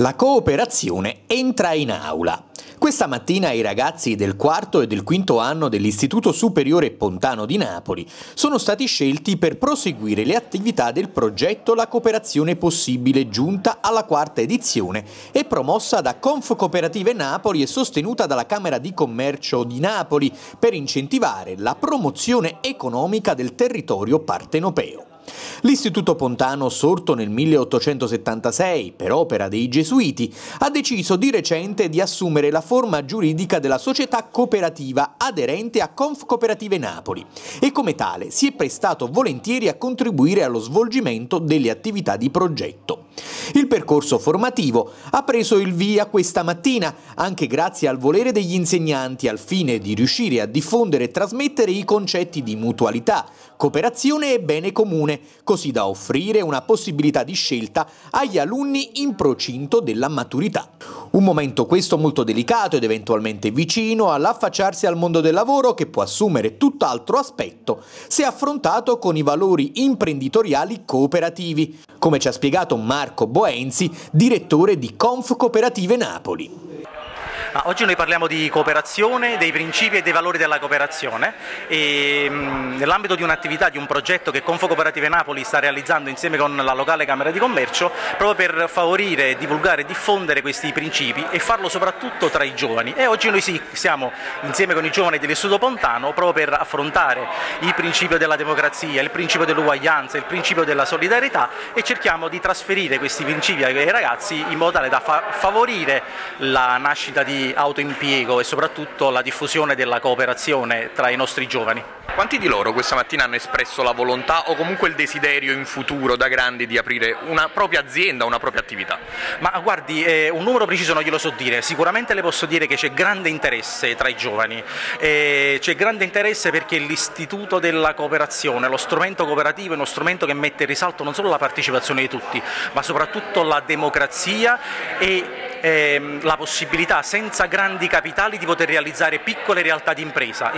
La cooperazione entra in aula. Questa mattina i ragazzi del quarto e del quinto anno dell'Istituto Superiore Pontano di Napoli sono stati scelti per proseguire le attività del progetto La cooperazione possibile, giunta alla quarta edizione e promossa da Confcooperative Napoli e sostenuta dalla Camera di Commercio di Napoli per incentivare la promozione economica del territorio partenopeo. L'Istituto Pontano, sorto nel 1876 per opera dei Gesuiti, ha deciso di recente di assumere la forma giuridica della società cooperativa aderente a Confcooperative Napoli e come tale si è prestato volentieri a contribuire allo svolgimento delle attività di progetto. Il percorso formativo ha preso il via questa mattina, anche grazie al volere degli insegnanti, al fine di riuscire a diffondere e trasmettere i concetti di mutualità, cooperazione e bene comune, così da offrire una possibilità di scelta agli alunni in procinto della maturità. Un momento questo molto delicato ed eventualmente vicino all'affacciarsi al mondo del lavoro, che può assumere tutt'altro aspetto se affrontato con i valori imprenditoriali cooperativi, come ci ha spiegato Marco Boenzi, direttore di Confcooperative Napoli. Oggi noi parliamo di cooperazione, dei principi e dei valori della cooperazione e nell'ambito di un'attività, di un progetto che Confcooperative Napoli sta realizzando insieme con la locale Camera di Commercio, proprio per favorire, divulgare e diffondere questi principi e farlo soprattutto tra i giovani. E oggi noi siamo insieme con i giovani dell'Istituto Pontano proprio per affrontare il principio della democrazia, il principio dell'uguaglianza, il principio della solidarietà, e cerchiamo di trasferire questi principi ai ragazzi in modo tale da favorire la nascita di autoimpiego e soprattutto la diffusione della cooperazione tra i nostri giovani. Quanti di loro questa mattina hanno espresso la volontà o comunque il desiderio in futuro da grandi di aprire una propria azienda, una propria attività? Ma guardi, un numero preciso non glielo so dire, sicuramente le posso dire che c'è grande interesse tra i giovani, c'è grande interesse perché l'Istituto della Cooperazione, lo strumento cooperativo, è uno strumento che mette in risalto non solo la partecipazione di tutti, ma soprattutto la democrazia e la possibilità senza grandi capitali di poter realizzare piccole realtà di impresa.